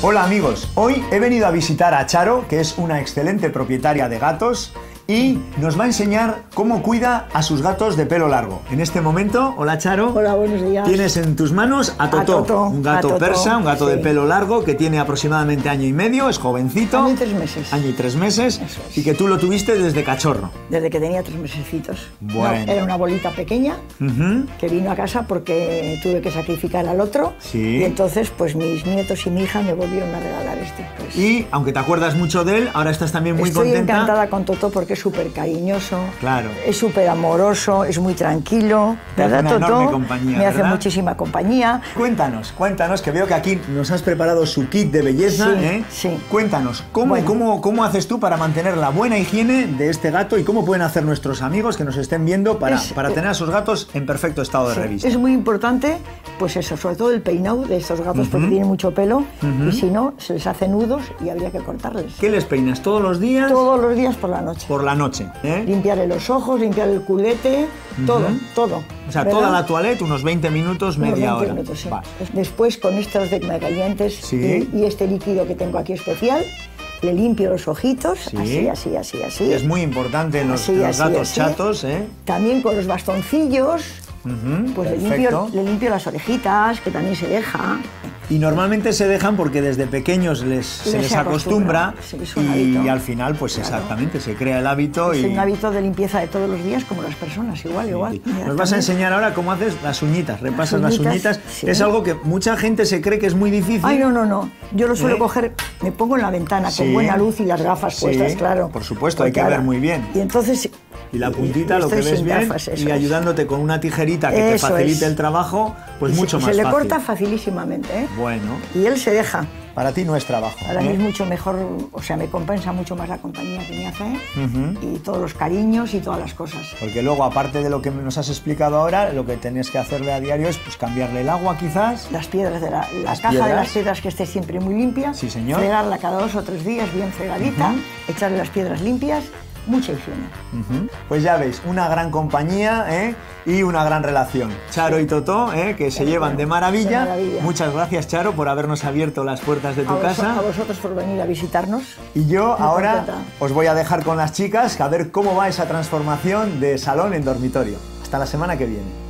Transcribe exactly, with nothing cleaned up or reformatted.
Hola amigos, hoy he venido a visitar a Charo, que es una excelente propietaria de gatos y nos va a enseñar cómo cuida a sus gatos de pelo largo. En este momento, hola Charo. Hola, buenos días. Tienes en tus manos a Totó, a Totó un gato Totó, persa, un gato sí. de pelo largo que tiene aproximadamente año y medio, es jovencito. Año y tres meses. Año y tres meses. Eso es. Y que tú lo tuviste desde cachorro. Desde que tenía tres mesecitos. Bueno. No, era una bolita pequeña uh-huh. que vino a casa porque tuve que sacrificar al otro. Sí. Y entonces, pues mis nietos y mi hija me volvieron a regalar este. Pues. Y, aunque te acuerdas mucho de él, ahora estás también muy Estoy contenta. Estoy encantada con Totó porque es súper cariñoso, claro. es súper amoroso, es muy tranquilo, ¿verdad, Totó? Me hace una enorme compañía, me hace muchísima compañía. Cuéntanos, cuéntanos, que veo que aquí nos has preparado su kit de belleza, sí, ¿eh? Sí. Cuéntanos, ¿cómo, bueno. cómo, ¿cómo haces tú para mantener la buena higiene de este gato y cómo pueden hacer nuestros amigos que nos estén viendo para, es, para tener a sus gatos en perfecto estado de sí, revista? Es muy importante, pues eso, sobre todo el peinado de estos gatos uh-huh. porque tienen mucho pelo uh-huh. y si no, se les hace nudos y habría que cortarles. ¿Qué les peinas? ¿Todos los días? Todos los días por la noche. Por la noche, ¿eh? Limpiarle los ojos, limpiar el culete, uh-huh. todo, todo. O sea, ¿verdad? Toda la toilette, unos veinte minutos, media unos veinte hora. Minutos, sí. Vale. Después, con estos decmacallantes ¿Sí? y, y este líquido que tengo aquí especial, le limpio los ojitos, sí. así, así, así, así. Es muy importante en los, así, en los así, gatos así. chatos, ¿eh? También con los bastoncillos, uh-huh, pues le limpio, le limpio las orejitas, que también se deja. Y normalmente se dejan porque desde pequeños les, se, se les acostumbra, acostumbra y, y al final, pues claro. exactamente, se crea el hábito. Es y... un hábito de limpieza de todos los días, como las personas, igual, sí, igual. Sí. Nos también. vas a enseñar ahora cómo haces las uñitas, repasas las uñitas. Las uñitas. Sí. Es algo que mucha gente se cree que es muy difícil. Ay, no, no, no. Yo lo suelo ¿Eh? coger, me pongo en la ventana sí. con buena luz y las gafas sí. puestas, claro. Por supuesto, hay que ahora. ver muy bien. Y entonces... Y la puntita, lo que ves bien, y ayudándote con una tijerita que te facilite el trabajo, pues mucho más fácil. Se le corta facilísimamente, ¿eh? Bueno. Y él se deja. Para ti no es trabajo. Para mí es mucho mejor, o sea, me compensa mucho más la compañía que me hace uh-huh. y todos los cariños y todas las cosas. Porque luego, aparte de lo que nos has explicado ahora, lo que tenés que hacerle a diario es pues, cambiarle el agua quizás. Las piedras de la, la caja piedras. de las piedras que esté siempre muy limpia. Sí, señor. Fregarla cada dos o tres días bien fregadita, uh-huh. echarle las piedras limpias. Mucha higiene. Uh-huh. Pues ya veis, una gran compañía ¿eh? y una gran relación. Charo sí. y Totó, ¿eh? que se sí, llevan bueno, de, maravilla. de maravilla. Muchas gracias, Charo, por habernos abierto las puertas de tu a casa. A vosotros por venir a visitarnos. Y yo Me ahora contenta. os voy a dejar con las chicas a ver cómo va esa transformación de salón en dormitorio. Hasta la semana que viene.